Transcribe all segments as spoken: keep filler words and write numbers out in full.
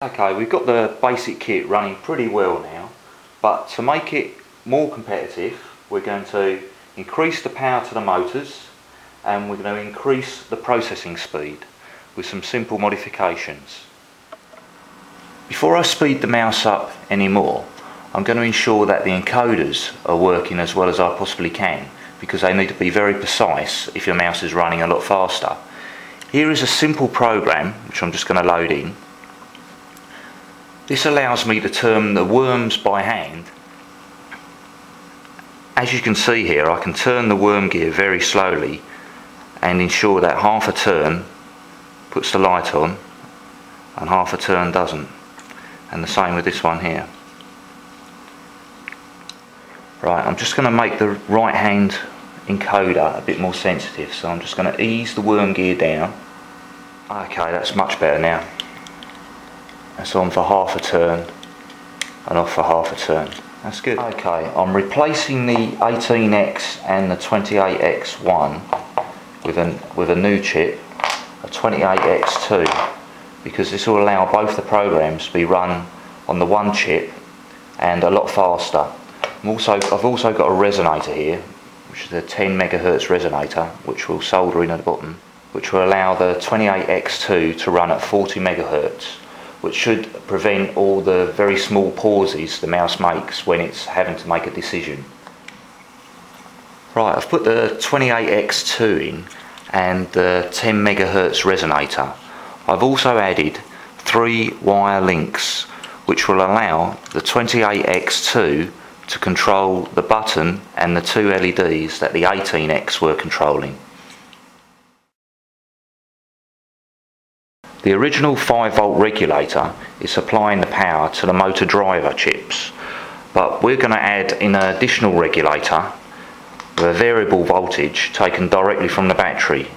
Okay, we've got the basic kit running pretty well now, but to make it more competitive we're going to increase the power to the motors and we're going to increase the processing speed with some simple modifications. Before I speed the mouse up anymore, I'm going to ensure that the encoders are working as well as I possibly can, because they need to be very precise if your mouse is running a lot faster. Here is a simple program which I'm just going to load in. This allows me to turn the worms by hand. As you can see here, I can turn the worm gear very slowly and ensure that half a turn puts the light on and half a turn doesn't. And the same with this one here. Right, I'm just going to make the right hand encoder a bit more sensitive, so I'm just going to ease the worm gear down. Okay, that's much better now. That's on for half a turn and off for half a turn. That's good. Okay, I'm replacing the eighteen X and the twenty-eight X one with an with a new chip, a twenty-eight X two, because this will allow both the programs to be run on the one chip and a lot faster. I'm also, I've also got a resonator here, which is a ten megahertz resonator, which will solder in at the bottom, which will allow the twenty-eight X two to run at forty megahertz. Which should prevent all the very small pauses the mouse makes when it's having to make a decision. Right, I've put the twenty-eight X two in and the ten megahertz resonator. I've also added three wire links which will allow the twenty-eight X two to control the button and the two L E Ds that the eighteen X were controlling. The original five volt regulator is supplying the power to the motor driver chips, but we're going to add in an additional regulator with a variable voltage taken directly from the battery.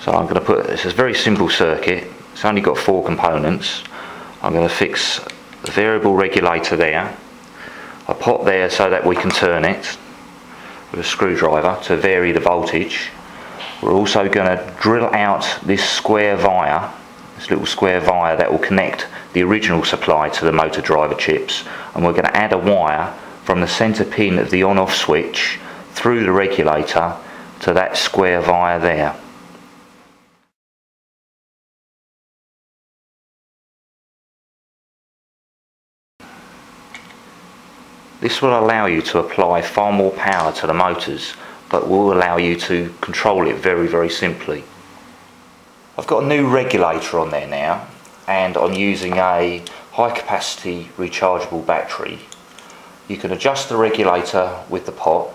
So I'm going to put, it's a very simple circuit, it's only got four components. I'm going to fix the variable regulator there, a pot there so that we can turn it with a screwdriver to vary the voltage. We're also going to drill out this square via This little square via that will connect the original supply to the motor driver chips, and we're going to add a wire from the center pin of the on-off switch through the regulator to that square via there. This will allow you to apply far more power to the motors, but will allow you to control it very very simply. I've got a new regulator on there now, and I'm using a high capacity rechargeable battery. You can adjust the regulator with the pot,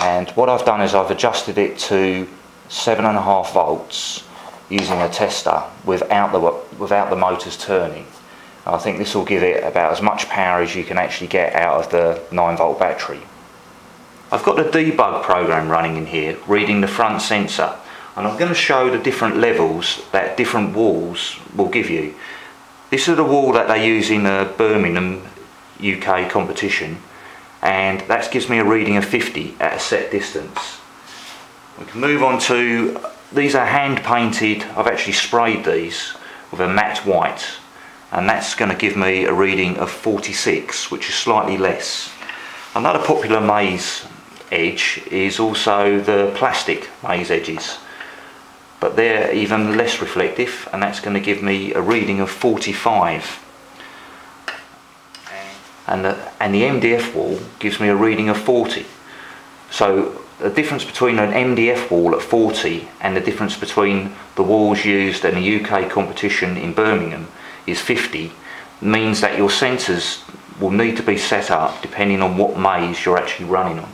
and what I've done is I've adjusted it to seven and a half volts using a tester without the without the motors turning. I think this will give it about as much power as you can actually get out of the nine volt battery. I've got the debug program running in here, reading the front sensor. And I'm going to show the different levels that different walls will give you. This is the wall that they use in the Birmingham U K competition, and that gives me a reading of fifty at a set distance. We can move on to, these are hand painted, I've actually sprayed these with a matte white, and that's going to give me a reading of forty-six, which is slightly less. Another popular maze edge is also the plastic maze edges, but they're even less reflective, and that's going to give me a reading of forty-five. And the, and the M D F wall gives me a reading of forty. So the difference between an M D F wall at forty and the difference between the walls used in a U K competition in Birmingham is fifty, means that your sensors will need to be set up depending on what maze you're actually running on.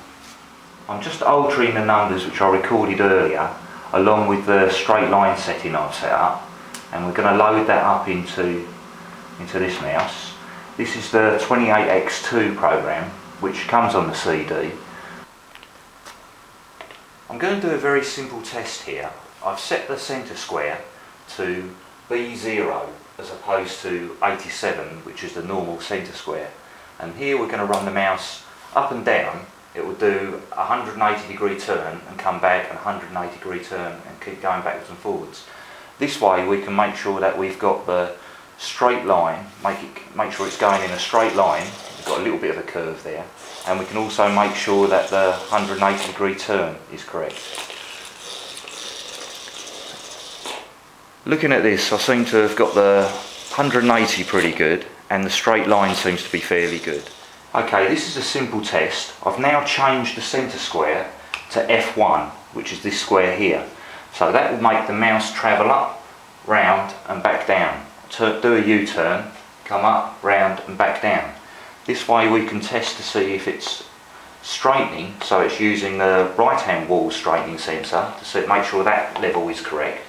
I'm just altering the numbers which I recorded earlier, along with the straight line setting I've set up, and we're going to load that up into, into this mouse. This is the twenty-eight X two program, which comes on the C D. I'm going to do a very simple test here. I've set the centre square to B zero as opposed to eighty-seven, which is the normal centre square. And here we're going to run the mouse up and down. It will do a one hundred eighty degree turn and come back, and one hundred eighty degree turn and keep going backwards and forwards. This way we can make sure that we've got the straight line, make it make sure it's going in a straight line. We've got a little bit of a curve there, and we can also make sure that the one hundred eighty degree turn is correct. Looking at this, I seem to have got the one hundred eighty pretty good, and the straight line seems to be fairly good. Okay, this is a simple test. I've now changed the centre square to F one, which is this square here. So that will make the mouse travel up, round and back down. Do a U-turn, come up, round and back down. This way we can test to see if it's straightening, so it's using the right hand wall straightening sensor to make sure that level is correct.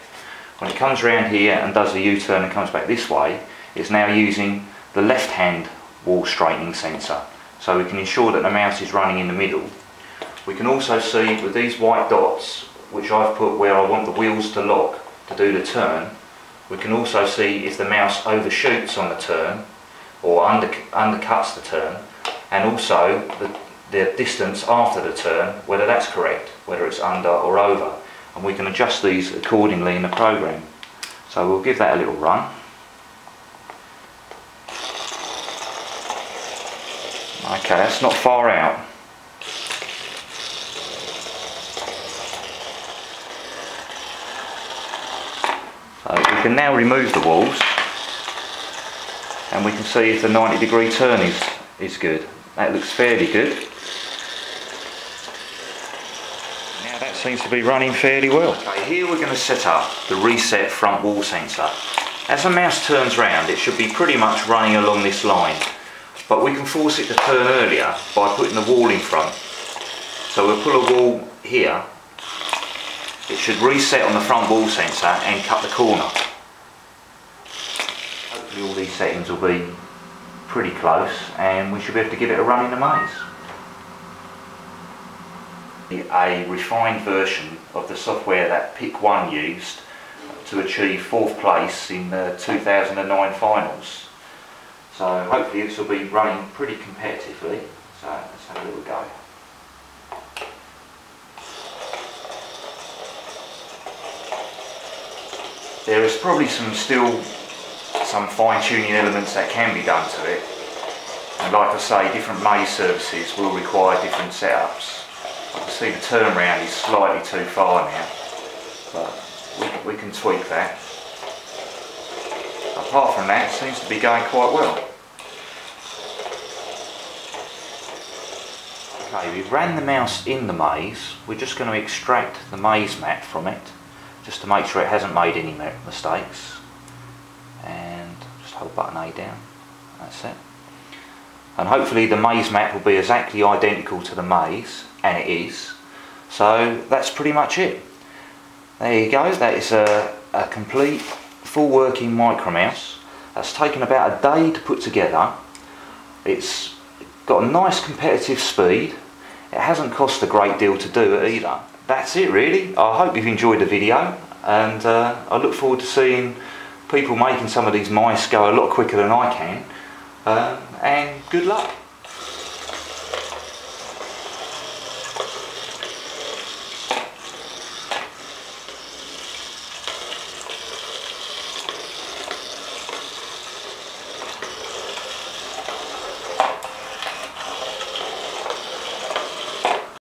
When it comes round here and does the U-turn and comes back this way, it's now using the left hand wall straightening sensor, so we can ensure that the mouse is running in the middle. We can also see with these white dots, which I've put where I want the wheels to lock to do the turn, we can also see if the mouse overshoots on the turn or under, undercuts the turn, and also the, the distance after the turn, whether that's correct, whether it's under or over, and we can adjust these accordingly in the program. So we'll give that a little run. Okay, that's not far out. So we can now remove the walls, and we can see if the ninety degree turn is, is good. That looks fairly good. Now that seems to be running fairly well. Okay, here we're going to set up the reset front wall sensor. As the mouse turns round, it should be pretty much running along this line, but we can force it to turn earlier by putting the wall in front. So we'll pull a wall here, it should reset on the front wall sensor and cut the corner. Hopefully all these settings will be pretty close and we should be able to give it a run in the maze. A refined version of the software that P I C one used to achieve fourth place in the two thousand nine finals. So hopefully this will be running pretty competitively, so let's have a little go. There is probably some still some fine-tuning elements that can be done to it, and like I say, different maze services will require different setups. I can see the turnaround is slightly too far now, but we, we can tweak that. Apart from that, it seems to be going quite well. Okay, we've ran the mouse in the maze. We're just going to extract the maze map from it, just to make sure it hasn't made any mistakes. And just hold button A down. That's it. And hopefully the maze map will be exactly identical to the maze, and it is. So that's pretty much it. There you go. That is a, a complete full working micromouse. That's taken about a day to put together. It's got a nice competitive speed. It hasn't cost a great deal to do it either. That's it really. I hope you've enjoyed the video, and uh, I look forward to seeing people making some of these mice go a lot quicker than I can, uh, and good luck.